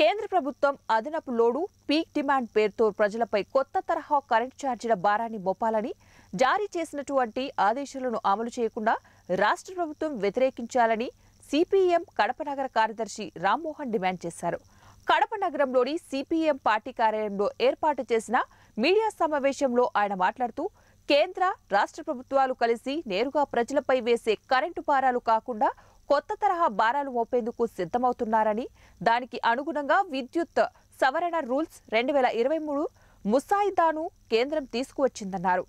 కేంద్ర ప్రభుత్వం అదనపు లోడు పీక్ డిమాండ్ పేరుతో ప్రజలపై కొత్త తరహా కరెంట్ ఛార్జీల భారాన్ని మోపాలని జారీ చేసినటువంటి ఆదేశాలను అమలు చేయకుండా రాష్ట్ర ప్రభుత్వం వ్యతిరేకించాలని సిపిఎం కడప నగర కార్యదర్శి రామ్మోహన్ డిమాండ్ చేశారు. కడప నగరంలోని సిపిఎం పార్టీ కార్యాలయంలో ఏర్పాటు చేసిన మీడియా సమావేశంలో ఆయన మాట్లాడుతూ కేంద్ర రాష్ట్ర ప్రభుత్వాలు కలిసి నేరుగా ప్రజలపై వేసే కరెంటు భారాలు కాకుండా కొత్త తరహా భారాలు మోపేందుకు సిద్ధమవుతున్నారని, దానికి అనుగుణంగా విద్యుత్ సవరణ రూల్స్ 2023 ముసాయిదాను కేంద్రం తీసుకువచ్చిందన్నారు.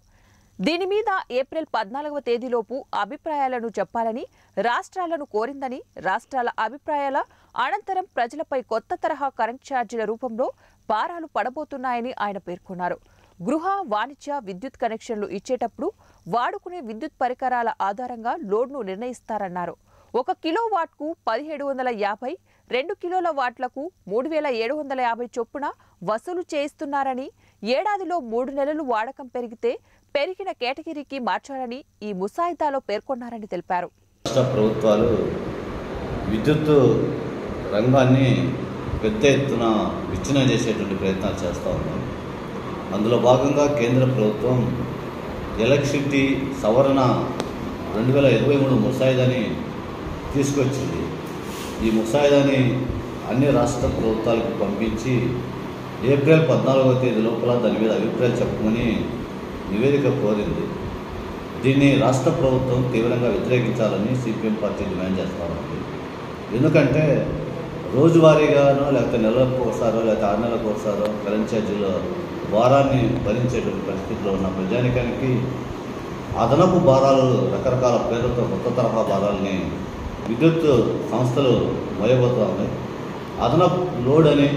దీని మీద ఏప్రిల్ 14వ తేదీలోపు అభిప్రాయాలను చెప్పాలని రాష్ట్రాలను కోరిందని, రాష్ట్రాల అభిప్రాయాల అనంతరం ప్రజలపై కొత్త తరహా కరెంట్ ఛార్జీల రూపంలో భారాలు పడబోతున్నాయని ఆయన పేర్కొన్నారు. గృహ, వాణిజ్య విద్యుత్ కనెక్షన్లు ఇచ్చేటప్పుడు వాడుకునే విద్యుత్ పరికరాల ఆధారంగా లోడ్ను నిర్ణయిస్తారన్నారు. 1 కిలోవాట్కు 1750, 2 కిలోల వాట్లకు 3750 చొప్పున వసూలు చేయిస్తున్నారని, ఏడాదిలో 3 నెలలు వాడకం పెరిగితే పెరిగిన కేటగిరీకి మార్చాలని ఈ ముసాయిదాలో పేర్కొన్నారని తెలిపారు. రాష్ట్ర ప్రభుత్వాలు విద్యుత్ రంగాన్ని పెద్ద ఎత్తున విచ్ఛిన్నం చేసేటువంటి ప్రయత్నాలు చేస్తూ ఉన్నారు. అందులో భాగంగా కేంద్ర ప్రభుత్వం ఎలక్ట్రిసిటీ సవరణ 2023 ముసాయిదాని తీసుకొచ్చింది. ఈ ముసాయిదాని అన్ని రాష్ట్ర ప్రభుత్వాలకు పంపించి ఏప్రిల్ 14వ తేదీ లోపల దాని మీద అభిప్రాయం చెప్పమని నివేదిక కోరింది. దీన్ని రాష్ట్ర ప్రభుత్వం తీవ్రంగా వ్యతిరేకించాలని సిపిఎం పార్టీ డిమాండ్ చేస్తూ ఉంది. ఎందుకంటే రోజువారీగానో లేకపోతే నెలకు ఒకసారో లేకపోతే 6 నెలలకు ఒకసారో కరెంట్ ఛార్జీలో భారాన్ని భరించేటువంటి పరిస్థితిలో ఉన్న ప్రజానికానికి అదనపు భారాలు రకరకాల పేర్లతో కొత్త తరహా భారాలని విద్యుత్ సంస్థలు మోయబోతూ ఉన్నాయి. అదనపు లోడ్ అని